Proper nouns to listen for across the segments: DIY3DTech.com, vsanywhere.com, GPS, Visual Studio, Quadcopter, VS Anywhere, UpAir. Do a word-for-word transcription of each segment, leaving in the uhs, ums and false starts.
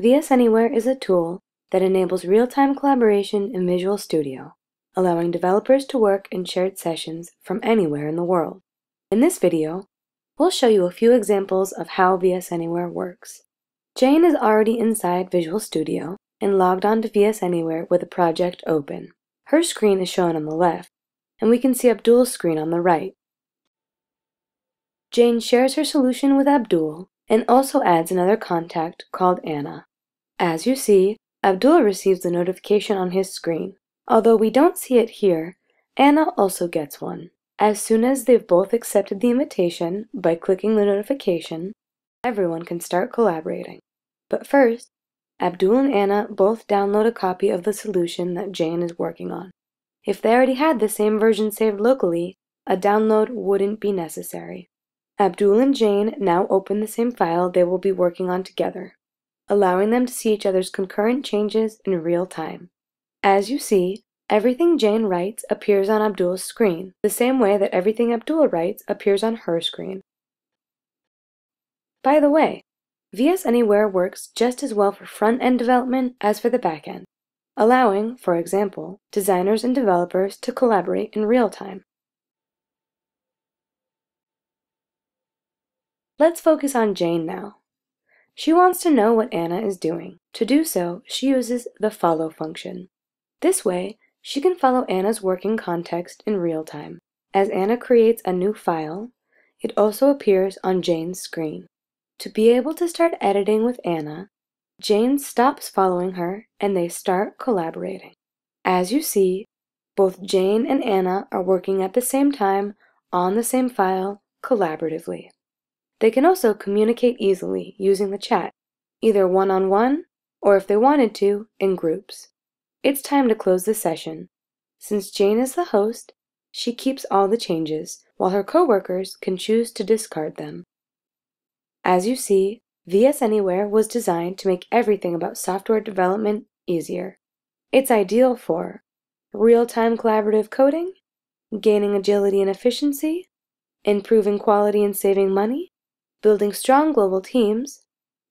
V S Anywhere is a tool that enables real-time collaboration in Visual Studio, allowing developers to work in shared sessions from anywhere in the world. In this video, we'll show you a few examples of how V S Anywhere works. Jane is already inside Visual Studio and logged on to V S Anywhere with a project open. Her screen is shown on the left, and we can see Abdul's screen on the right. Jane shares her solution with Abdul and also adds another contact called Anna. As you see, Abdul receives a notification on his screen. Although we don't see it here, Anna also gets one. As soon as they've both accepted the invitation by clicking the notification, everyone can start collaborating. But first, Abdul and Anna both download a copy of the solution that Jane is working on. If they already had the same version saved locally, a download wouldn't be necessary. Abdul and Jane now open the same file they will be working on together, allowing them to see each other's concurrent changes in real time. As you see, everything Jane writes appears on Abdul's screen, the same way that everything Abdul writes appears on her screen. By the way, V S Anywhere works just as well for front-end development as for the back-end, allowing, for example, designers and developers to collaborate in real time. Let's focus on Jane now. She wants to know what Anna is doing. To do so, she uses the follow function. This way, she can follow Anna's working context in real time. As Anna creates a new file, it also appears on Jane's screen. To be able to start editing with Anna, Jane stops following her and they start collaborating. As you see, both Jane and Anna are working at the same time on the same file collaboratively. They can also communicate easily using the chat, either one-on-one or, if they wanted to, in groups. It's time to close the session. Since Jane is the host, she keeps all the changes, while her coworkers can choose to discard them. As you see, V S Anywhere was designed to make everything about software development easier. It's ideal for real-time collaborative coding, gaining agility and efficiency, improving quality and saving money, building strong global teams,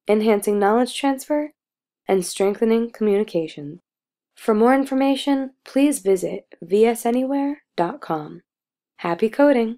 enhancing knowledge transfer, and strengthening communication. For more information, please visit v s anywhere dot com. Happy coding!